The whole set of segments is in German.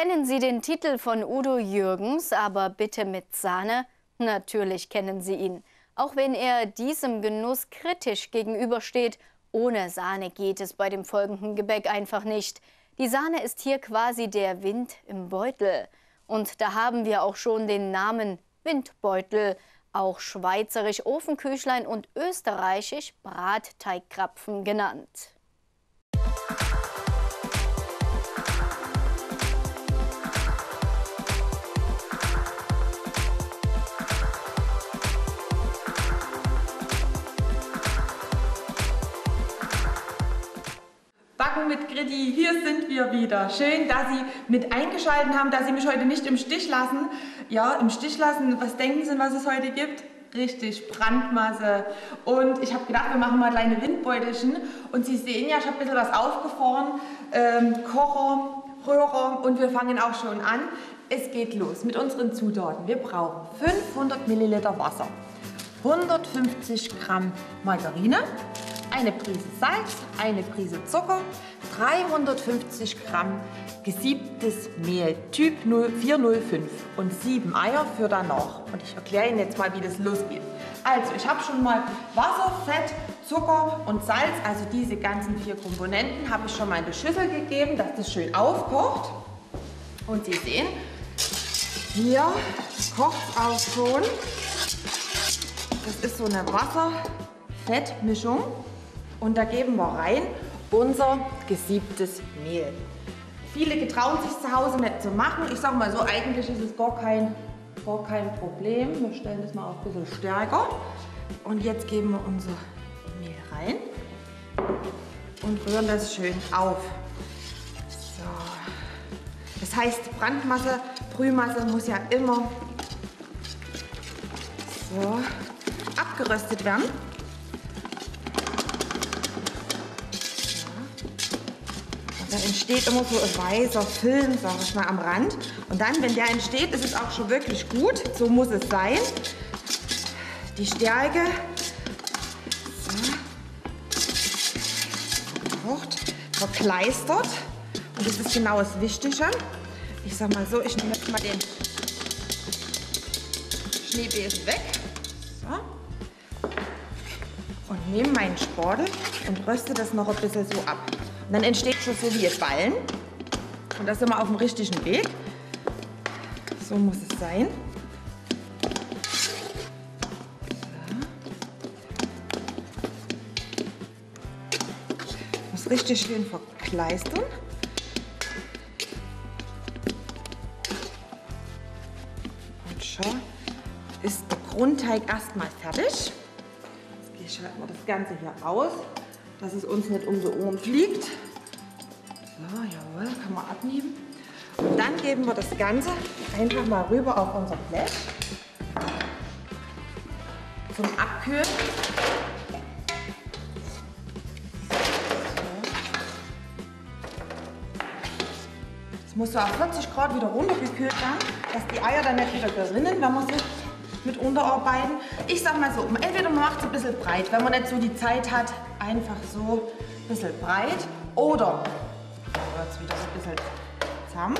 Kennen Sie den Titel von Udo Jürgens, aber bitte mit Sahne? Natürlich kennen Sie ihn. Auch wenn er diesem Genuss kritisch gegenübersteht, ohne Sahne geht es bei dem folgenden Gebäck einfach nicht. Die Sahne ist hier quasi der Wind im Beutel. Und da haben wir auch schon den Namen Windbeutel. Auch schweizerisch Ofenküchlein und österreichisch Brandteigkrapfen genannt. Backen mit Gritti, hier sind wir wieder. Schön, dass Sie mit eingeschaltet haben, dass Sie mich heute nicht im Stich lassen. Ja, im Stich lassen, was denken Sie, was es heute gibt? Richtig, Brandmasse. Und ich habe gedacht, wir machen mal kleine Windbeutelchen. Und Sie sehen ja, ich habe ein bisschen was aufgefahren. Kocher, Röhrer und wir fangen auch schon an. Es geht los mit unseren Zutaten. Wir brauchen 500 Milliliter Wasser, 150 Gramm Margarine, eine Prise Salz, eine Prise Zucker, 350 Gramm gesiebtes Mehl Typ 0405 und 7 Eier für danach. Und ich erkläre Ihnen jetzt mal, wie das losgeht. Also ich habe schon mal Wasser, Fett, Zucker und Salz, also diese ganzen 4 Komponenten, habe ich schon mal in die Schüssel gegeben, dass das schön aufkocht. Und Sie sehen, hier kocht es auch schon. Das ist so eine Wasser-Fett-Mischung. Und da geben wir rein unser gesiebtes Mehl. Viele getrauen sich zu Hause nicht zu machen. Ich sage mal so, eigentlich ist es gar kein Problem. Wir stellen das mal auch ein bisschen stärker. Und jetzt geben wir unser Mehl rein und rühren das schön auf. So. Das heißt, Brandmasse, Brühmasse muss ja immer so abgeröstet werden. Dann entsteht immer so ein weißer Film, sag ich mal, am Rand. Und dann, wenn der entsteht, ist es auch schon wirklich gut. So muss es sein. Die Stärke. Verkleistert. Und das ist genau das Wichtige. Ich sag mal so, ich nehme jetzt mal den Schneebesen weg. So. Und nehme meinen Spatel und röste das noch ein bisschen so ab. Und dann entsteht schon so wie ein Ballen. Und da sind wir auf dem richtigen Weg. So muss es sein. So. Muss richtig schön verkleistern. Und schon ist der Grundteig erstmal fertig. Jetzt schalten wir das Ganze hier aus, dass es uns nicht um die Ohren fliegt. So, jawohl, kann man abnehmen. Und dann geben wir das Ganze einfach mal rüber auf unser Blech zum Abkühlen. Es muss so auf 40 Grad wieder runtergekühlt werden, dass die Eier dann nicht wieder gerinnen, wenn man sie mit unterarbeiten. Ich sag mal so, entweder man macht es ein bisschen breit, wenn man nicht so die Zeit hat, einfach so ein bisschen breit, oder wird es wieder so ein bisschen zusammen.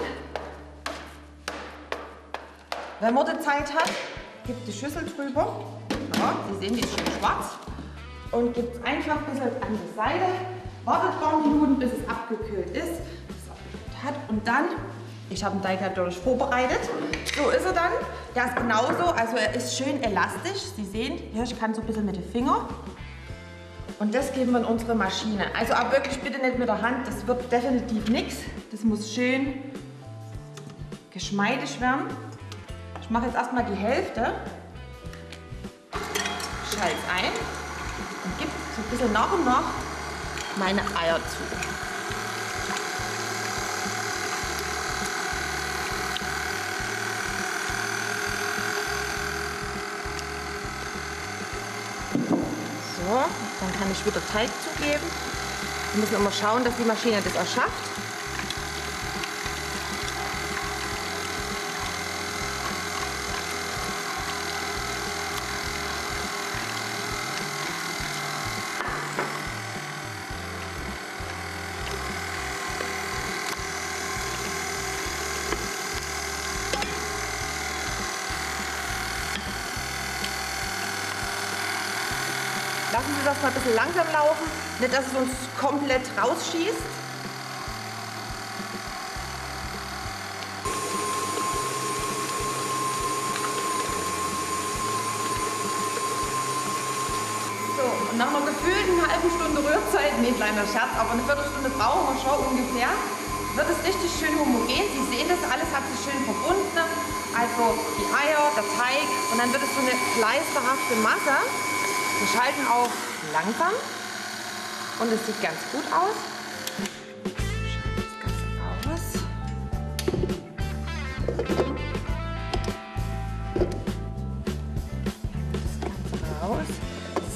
Wenn man die Zeit hat, gibt die Schüssel drüber, ja, Sie sehen, die ist schon schwarz, und gibt es einfach ein bisschen an die Seite, wartet ein paar Minuten, bis es abgekühlt ist, und dann, ich habe den Teig natürlich vorbereitet, so ist er dann. Der ist genauso, also er ist schön elastisch, Sie sehen, hier, ich kann so ein bisschen mit den Fingern. Und das geben wir in unsere Maschine. Also auch wirklich bitte nicht mit der Hand, das wird definitiv nichts. Das muss schön geschmeidig werden. Ich mache jetzt erstmal die Hälfte, schalte es ein und gebe so ein bisschen nach und nach meine Eier zu. Dann kann ich wieder Teig zugeben. Wir müssen immer schauen, dass die Maschine das auch schafft. lassen wir das mal ein bisschen langsam laufen, nicht dass es uns komplett rausschießt. So, und nach einer gefühlten halben Stunde Rührzeit, nee, kleiner Scherz, aber eine Viertelstunde brauchen wir schon ungefähr, wird es richtig schön homogen. Sie sehen das, alles hat sich schön verbunden, also die Eier, der Teig, und dann wird es so eine kleisterhafte Masse. Wir schalten auch langsam und es sieht ganz gut aus.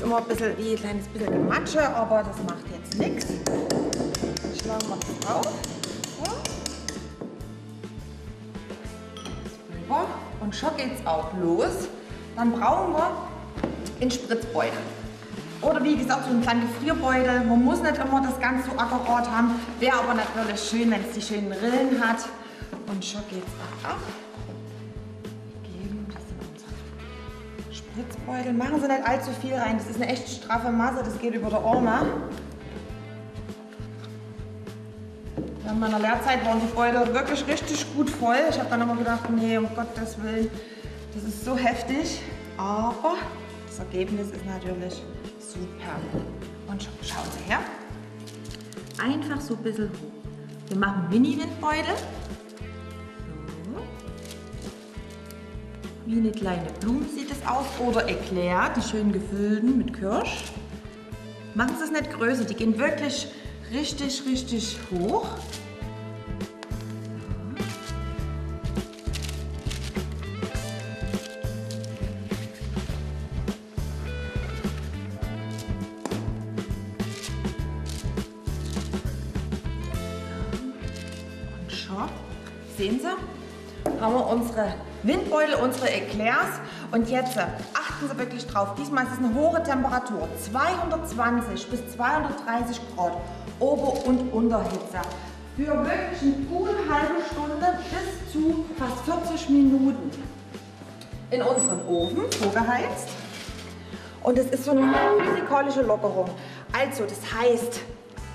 Immer ein bisschen wie ein kleines bisschen Gematsche, aber das macht jetzt nichts. Schlagen wir das auf. So. Und schon geht's auch los. Dann brauchen wir einen Spritzbeutel. Oder wie gesagt, so einen kleinen Gefrierbeutel. Man muss nicht immer das Ganze so akkurat haben. Wäre aber natürlich schön, wenn es die schönen Rillen hat. Und schon geht's auch ab. Spritzbeutel, machen Sie nicht allzu viel rein, das ist eine echt straffe Masse, das geht über der Oma. Während meiner Lehrzeit waren die Beutel wirklich richtig gut voll. Ich habe dann immer gedacht, nee, um Gottes Willen, das ist so heftig. Aber das Ergebnis ist natürlich super. Und schauen Sie her, einfach so ein bisschen hoch. Wir machen Mini-Windbeutel. Wie eine kleine Blume sieht es aus, oder Eclair, die schön gefüllten mit Kirsch. Machen Sie es nicht größer, die gehen wirklich richtig, richtig hoch. Und schon, sehen Sie, haben wir unsere Windbeutel, unsere Eclairs, und jetzt achten Sie wirklich drauf, diesmal ist es eine hohe Temperatur, 220 bis 230 Grad Ober- und Unterhitze, für wirklich eine gute halbe Stunde bis zu fast 40 Minuten in unseren Ofen vorgeheizt, und es ist so eine physikalische Lockerung, also das heißt,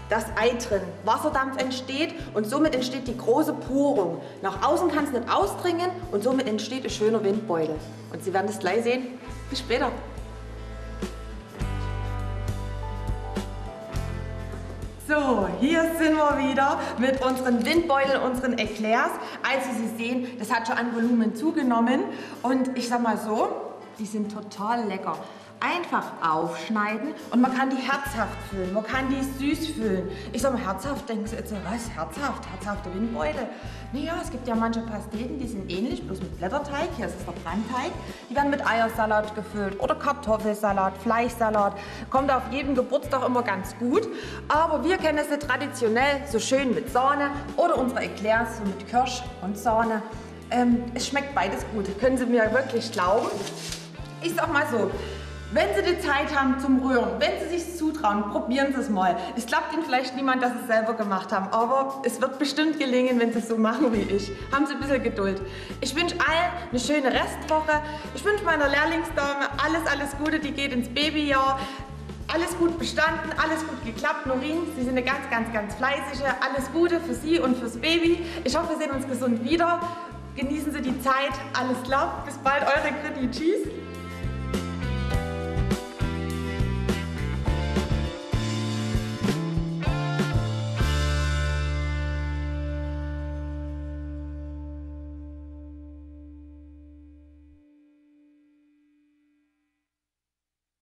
das Ei drin, Wasserdampf entsteht und somit entsteht die große Porung. Nach außen kann es nicht ausdringen und somit entsteht ein schöner Windbeutel. Und Sie werden es gleich sehen. Bis später. So, hier sind wir wieder mit unseren Windbeuteln, unseren Eclairs. Also Sie sehen, das hat schon an Volumen zugenommen und ich sag mal so, die sind total lecker. Einfach aufschneiden und man kann die herzhaft füllen, man kann die süß füllen. Ich sag mal herzhaft, denken Sie jetzt so, was, herzhaft, herzhafte Windbeutel? Naja, es gibt ja manche Pasteten, die sind ähnlich, bloß mit Blätterteig, hier ist es der Brandteig. Die werden mit Eiersalat gefüllt oder Kartoffelsalat, Fleischsalat, kommt auf jedem Geburtstag immer ganz gut. Aber wir kennen es traditionell so schön mit Sahne oder unsere Eclairs so mit Kirsch und Sahne. Es schmeckt beides gut, können Sie mir wirklich glauben. Ich sag mal so, wenn Sie die Zeit haben zum Rühren, wenn Sie sich zutrauen, probieren Sie es mal. Es klappt Ihnen vielleicht niemand, dass Sie es selber gemacht haben, aber es wird bestimmt gelingen, wenn Sie es so machen wie ich. Haben Sie ein bisschen Geduld. Ich wünsche allen eine schöne Restwoche. Ich wünsche meiner Lehrlingsdame alles, alles Gute, die geht ins Babyjahr. Alles gut bestanden, alles gut geklappt. Norin, Sie sind eine ganz, ganz, ganz fleißige. Alles Gute für Sie und fürs Baby. Ich hoffe, wir sehen uns gesund wieder. Genießen Sie die Zeit. Alles klar. Bis bald, eure Gritti. Tschüss.